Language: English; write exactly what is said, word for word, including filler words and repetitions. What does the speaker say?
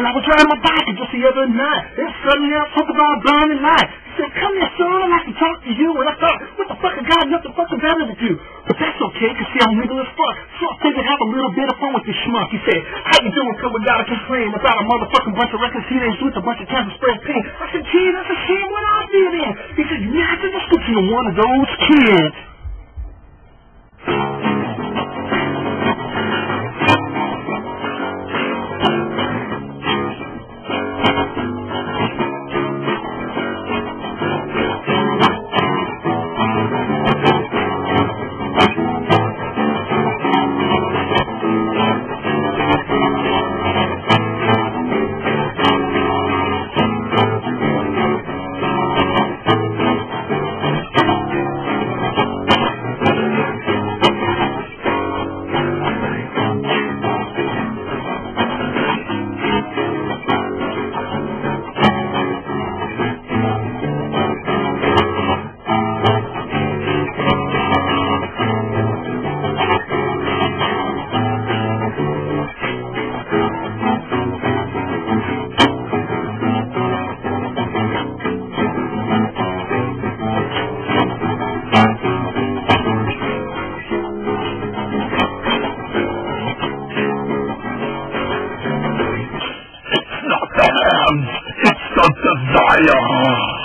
When I was riding my bike just the other night, there's something else talk about blinding light. He said, come here, son, I'd like to talk to you. And I thought, what the fuck, I got nothing fucking better to do. But that's okay, because see, I'm legal as fuck. So I figured I'd have a little bit of fun with this schmuck. He said, how you doing, come without a complaint about a motherfucking bunch of records he didn't do with a bunch of times and spread pain. I said, gee, that's a shame what I did in. He said, you're not the description of one of those kids. It's not the desire.